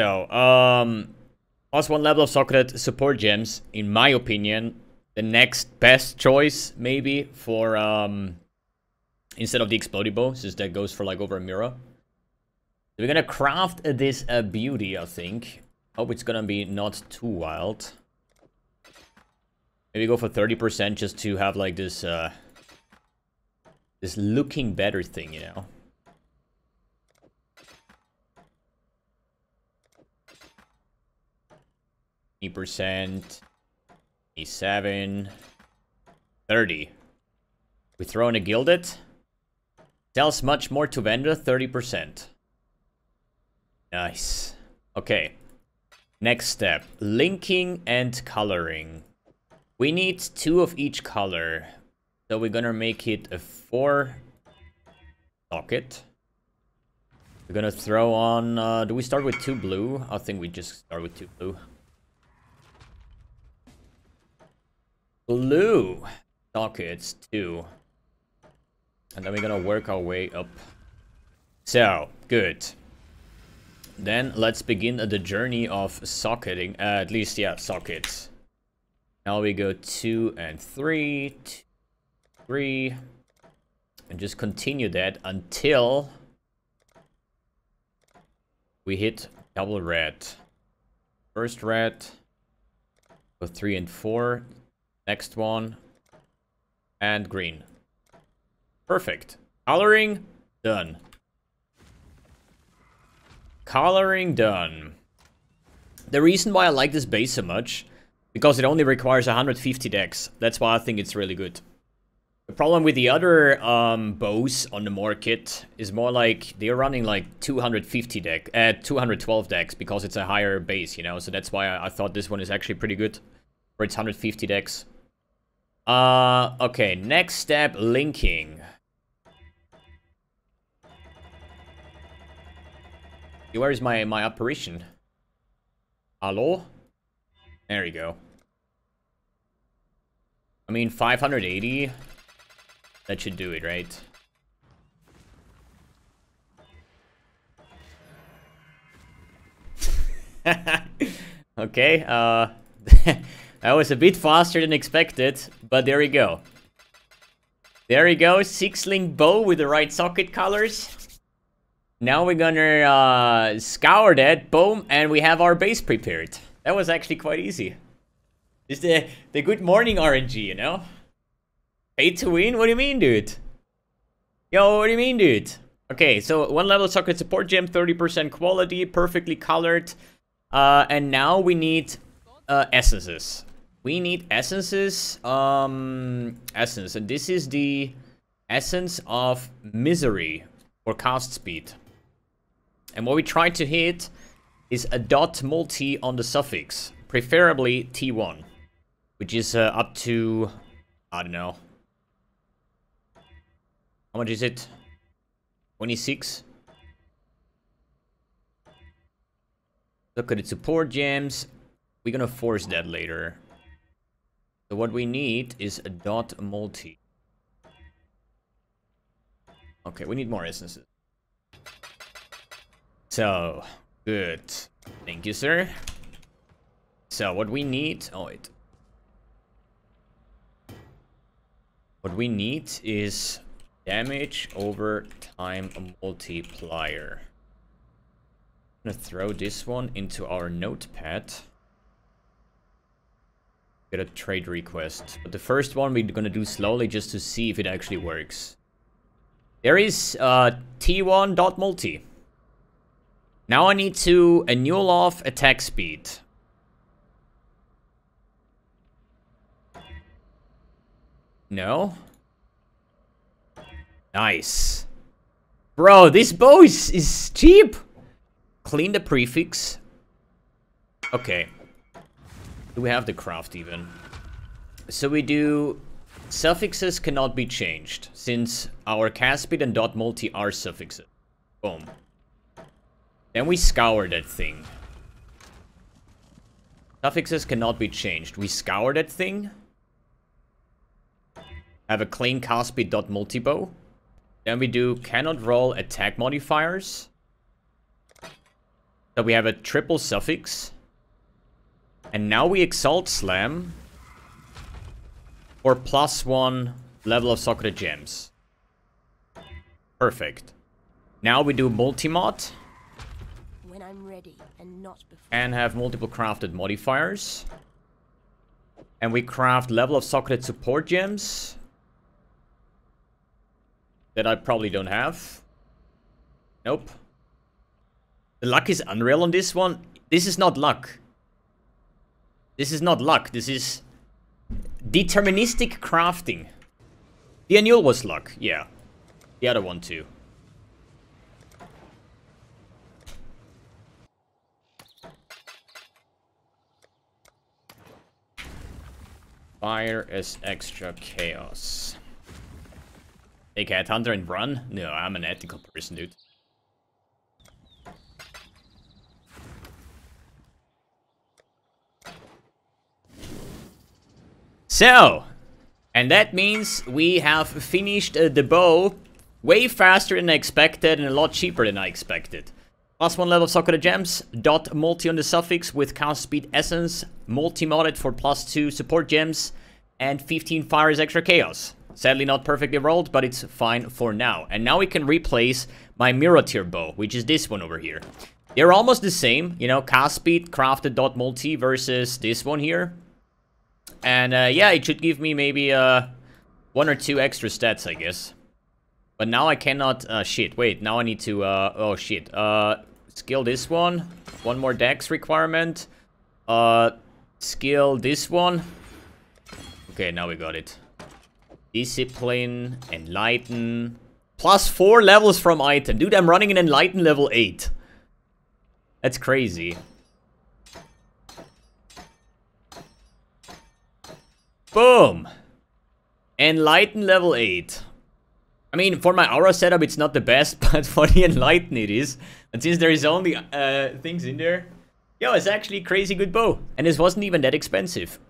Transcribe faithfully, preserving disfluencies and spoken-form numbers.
So, um, plus one level of Socrates support gems, in my opinion, the next best choice, maybe, for, um, instead of the Exploding Bow, since that goes for, like, over a mirror. We're gonna craft this uh, beauty, I think. Hope it's gonna be not too wild. Maybe go for thirty percent just to have, like, this, uh, this looking better thing, you know? eighty percent, eighty-seven, thirty. We throw in a gilded. Tells much more to vendor, thirty percent. Nice. Okay. Next step. Linking and coloring. We need two of each color. So we're gonna make it a four socket. We're gonna throw on... Uh, do we start with two blue? I think we just start with two blue. Blue sockets, two. And then we're gonna work our way up. So, good. Then let's begin the journey of socketing. Uh, at least, yeah, sockets. Now we go two and three, two, three, and just continue that until we hit double red. First red, go three and four, next one, and green. Perfect. Coloring done. Coloring done. The reason why I like this base so much, because it only requires one hundred fifty decks. That's why I think it's really good. The problem with the other um, bows on the market is more like they're running like two hundred fifty deck, uh, two hundred twelve decks, because it's a higher base, you know. So that's why I, I thought this one is actually pretty good for its one hundred fifty decks. Uh, okay, next step, linking. Where is my, my apparition? Hello? There you go. I mean, five hundred eighty. That should do it, right? Okay, uh... that was a bit faster than expected, but there we go. There we go, six-link bow with the right socket colors. Now we're gonna uh, scour that, boom, and we have our base prepared. That was actually quite easy. It's the, the good morning R N G, you know? Pay to win? What do you mean, dude? Yo, what do you mean, dude? Okay, so one level socket support gem, thirty percent quality, perfectly colored. Uh, and now we need uh, essences. We need essences, um, essence. And this is the essence of misery or cast speed. And what we try to hit is a dot multi on the suffix, preferably T one, which is uh, up to, I don't know, how much is it? twenty-six? Look at it, support gems. We're gonna force that later. So what we need is a dot multi. Okay, we need more essences. So, good. Thank you, sir. So, what we need... Oh, wait. What we need is damage over time multiplier. I'm gonna throw this one into our notepad. Get a trade request. But the first one we're gonna do slowly just to see if it actually works. There is uh, T one dot multi. Now I need to annul off attack speed. No. Nice. Bro, this bow is, is cheap. Clean the prefix. Okay. Do we have the craft even? So we do... Suffixes cannot be changed, since our cast speed and dot multi are suffixes. Boom. Then we scour that thing. Suffixes cannot be changed. We scour that thing. Have a clean cast speed dot multi bow. Then we do cannot roll attack modifiers. that we have a triple suffix. And now we exalt slam for plus one level of socketed gems. Perfect. Now we do multi-mod. When I'm ready and not before. And have multiple crafted modifiers. And we craft level of socketed support gems. That I probably don't have. Nope. The luck is unreal on this one. This is not luck. This is not luck. This is deterministic crafting. The annual was luck. Yeah. The other one too. Fire is extra chaos. Take Headhunter and run? No, I'm an ethical person, dude. So, and that means we have finished uh, the bow way faster than I expected and a lot cheaper than I expected. Plus one level of socketed gems, dot multi on the suffix with cast speed essence, multi-modded for plus two support gems, and fifteen fire is extra chaos. Sadly not perfectly rolled, but it's fine for now. And now we can replace my mirror tier bow, which is this one over here. They're almost the same, you know, cast speed, crafted dot multi versus this one here. And, uh, yeah, it should give me maybe, uh, one or two extra stats, I guess. But now I cannot, uh, shit, wait, now I need to, uh, oh, shit. Uh, skill this one. One more dex requirement. Uh, skill this one. Okay, now we got it. Discipline, Enlighten. Plus four levels from item. Dude, I'm running an Enlighten level eight. That's crazy. Boom! Enlighten level eight. I mean, for my aura setup, it's not the best, but for the Enlighten it is. And since there is only uh, things in there... Yo, it's actually a crazy good bow. And this wasn't even that expensive.